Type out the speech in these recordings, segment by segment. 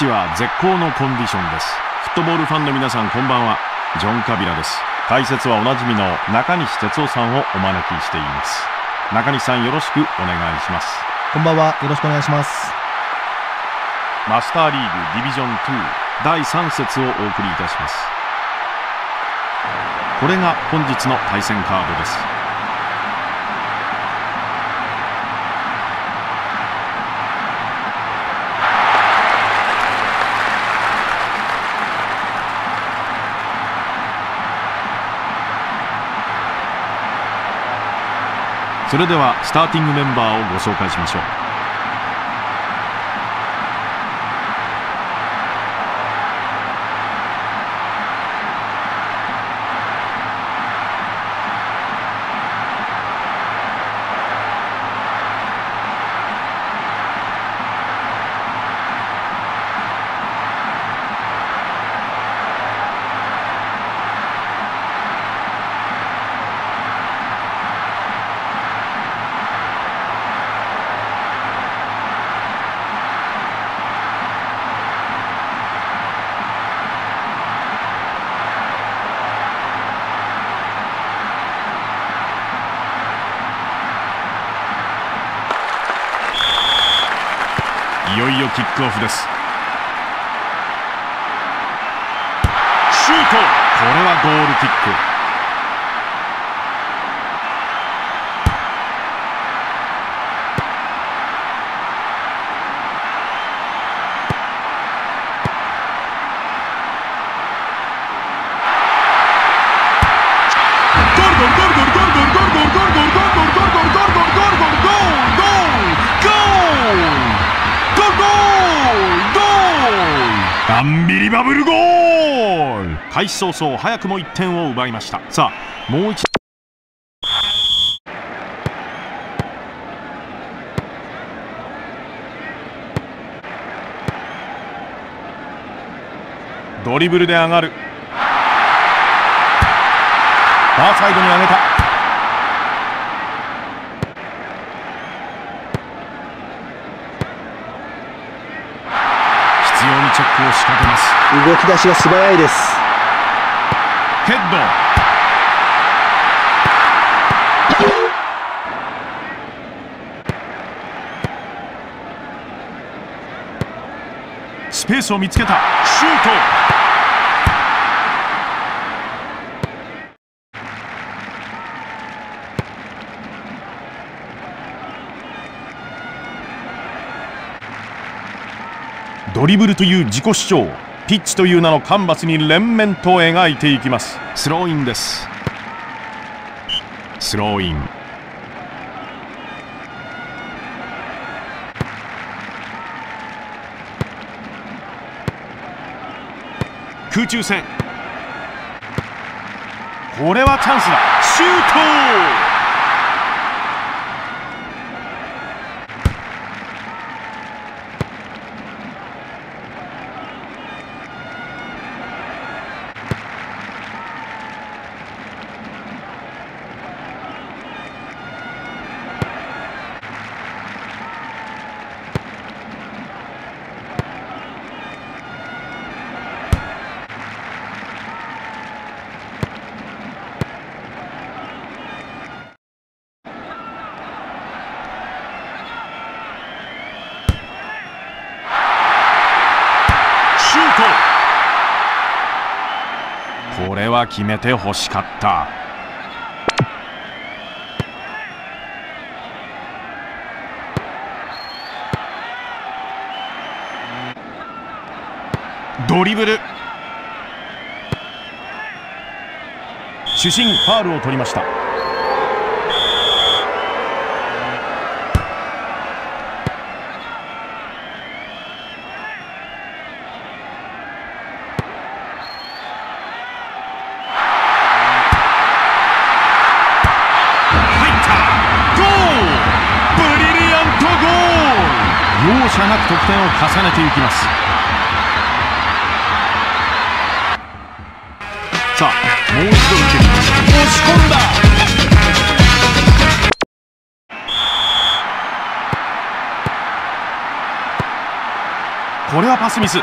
地は絶好のコンディションです。フットボールファンの皆さん、こんばんは。ジョン・カビラです。解説はおなじみの中西哲夫さんをお招きしています。中西さん、よろしくお願いします。こんばんは。よろしくお願いします。マスターリーグディビジョン2第3節をお送りいたします。これが本日の対戦カードです。それではスターティングメンバーをご紹介しましょう。いよいよキックオフです。シュート、これはゴールキック。アンビリバブルゴール。開始早々早くも1点を奪いました。さあもう一度。ドリブルで上がる。ファーサイドに上げた。チェックを仕掛けます。動き出しが素早いです。ヘッド。スペースを見つけた。シュート。ドリブルという自己主張、ピッチという名のカンバスに連綿と描いていきます。スローインです。スローイン。空中戦。これはチャンスだ。シュート。これは決めて欲しかった。ドリブル。主審ファウルを取りました。容赦なく得点を重ねていきます。さあもう一度受ける。押し込んだ。これはパスミス。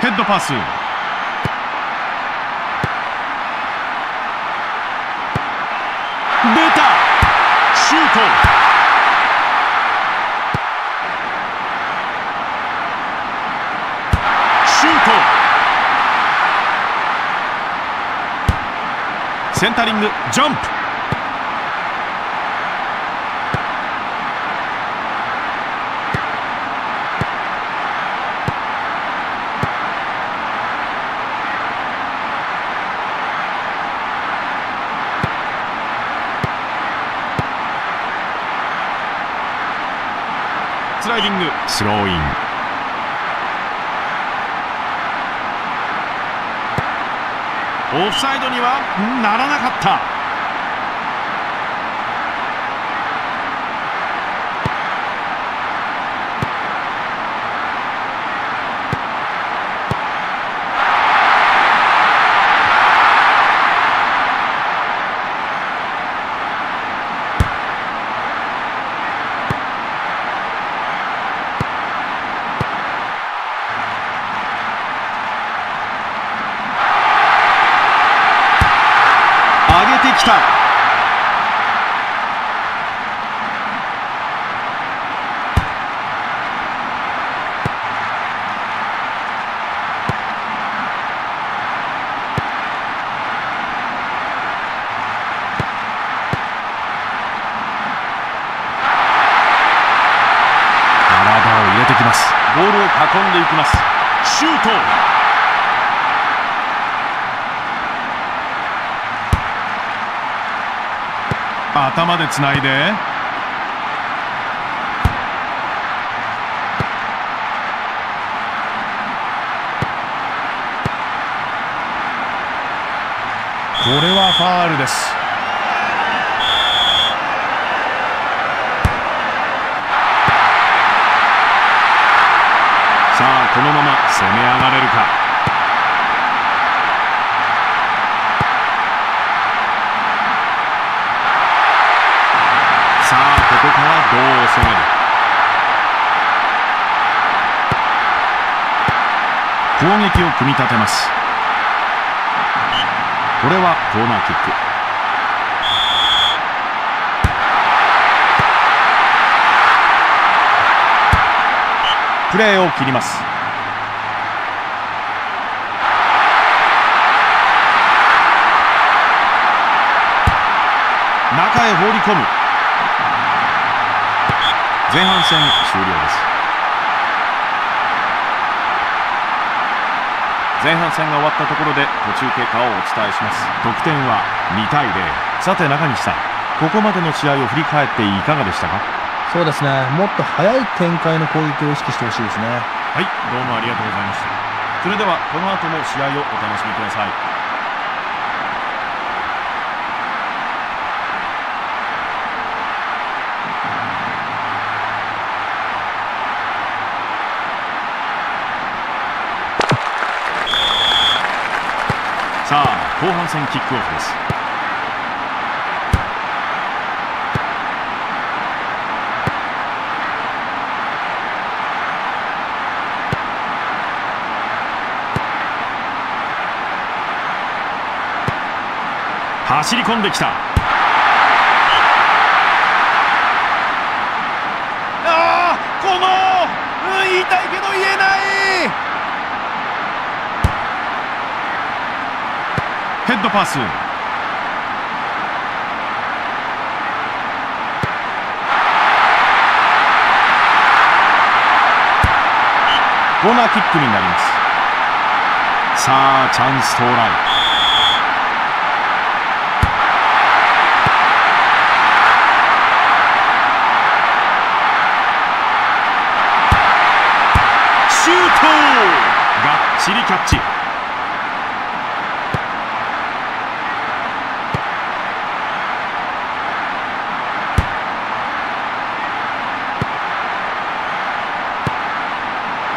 ヘッドパス。出た、シュート。センタリング、ジャンプ。スライディング、スローイン。オフサイドにはならなかった。来た。体を入れてきます。ボールを囲んでいきます。シュート。頭でつないでこれはファウルです。さあこのまま攻め上がれるか。ここからどう攻める。攻撃を組み立てます。これはコーナーキック。プレーを切ります。中へ放り込む。前半戦終了です。前半戦が終わったところで途中経過をお伝えします。得点は2対0。さて中西さん、ここまでの試合を振り返っていかがでしたか？そうですね、もっと早い展開の攻撃を意識してほしいですね。はい、どうもありがとうございました。それではこの後も試合をお楽しみください。さあ後半戦キックオフです。走り込んできた。ああ、この、言いたいけど言えない。ヘッドパス。コーナーキックになります。さあチャンス到来。シュート、がっちりキャッチ。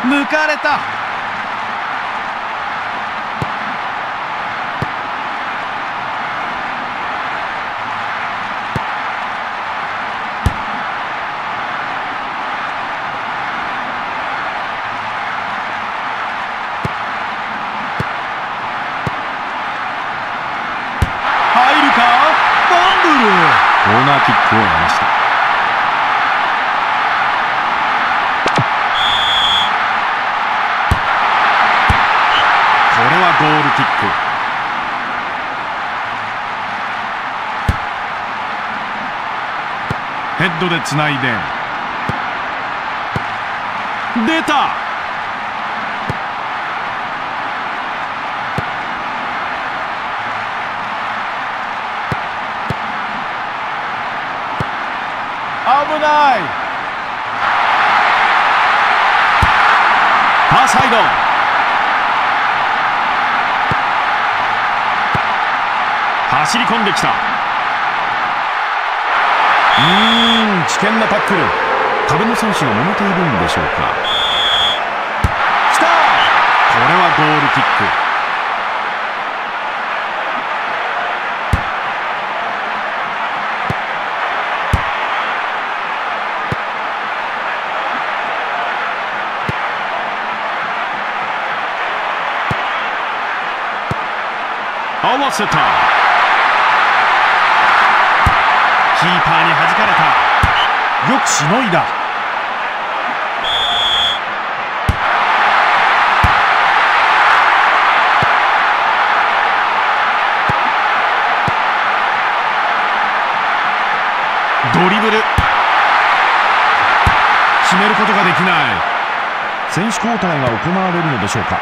抜かれた。コーナーキックを得ました。これはゴールキック。ヘッドでつないで出た。危ない。ファーサイド。走り込んできた。危険なタックル。壁の選手が揉めているんでしょうか。きた。これはゴールキック。合わせた。キーパーに弾かれた。よくしのいだ。ドリブル決めることができない。選手交代が行われるのでしょうか。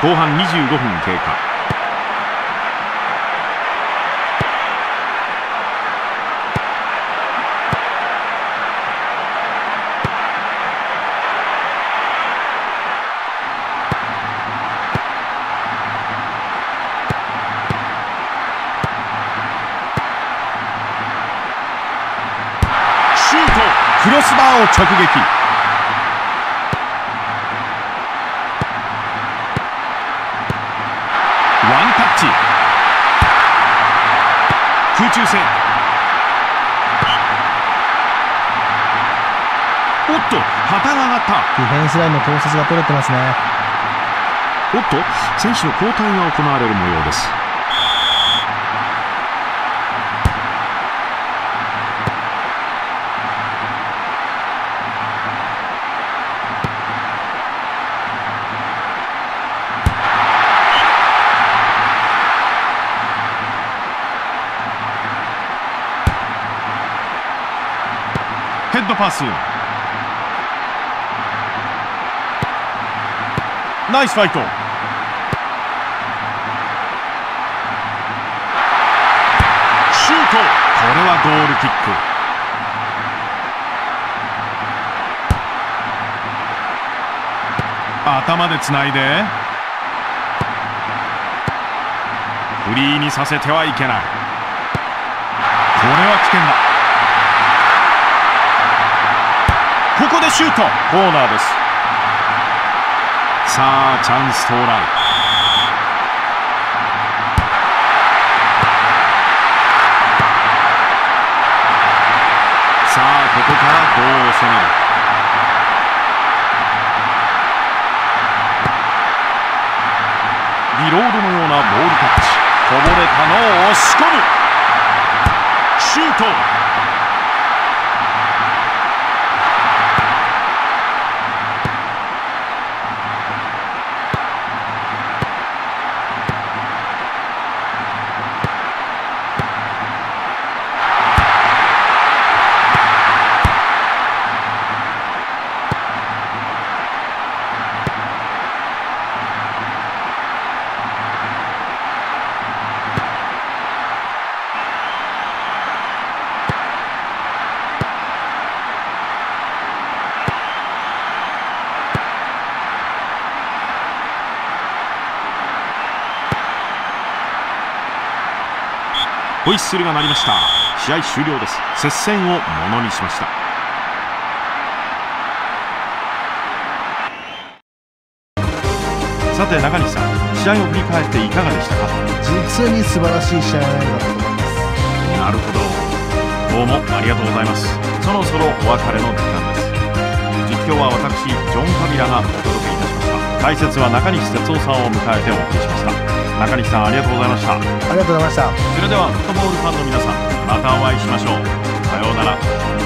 後半25分経過。クロスバーを直撃。ワンタッチ。空中戦。おっと、旗が上がった。ディフェンスラインの統率が取れてますね。おっと、選手の交代が行われる模様です。ヘッドパス。ナイスファイト。シュート。これはゴールキック。頭でつないでフリーにさせてはいけない。これは危険だ。ここでシュート。コーナーです。さあチャンス到来。さあここからどう攻める。リロードのようなボールタッチ。こぼれたのを押し込む。シュート。ホイッスルが鳴りました。試合終了です。接戦をものにしました。さて中西さん、試合を振り返っていかがでしたか？実に素晴らしい試合だと思います。なるほど。どうもありがとうございます。そろそろお別れの時間です。実況は私ジョン・カビラがお届けいたしました。解説は中西哲夫さんを迎えてお送りしました。中西さん、ありがとうございました。ありがとうございました。それではフットボールファンの皆さん、またお会いしましょう。さようなら。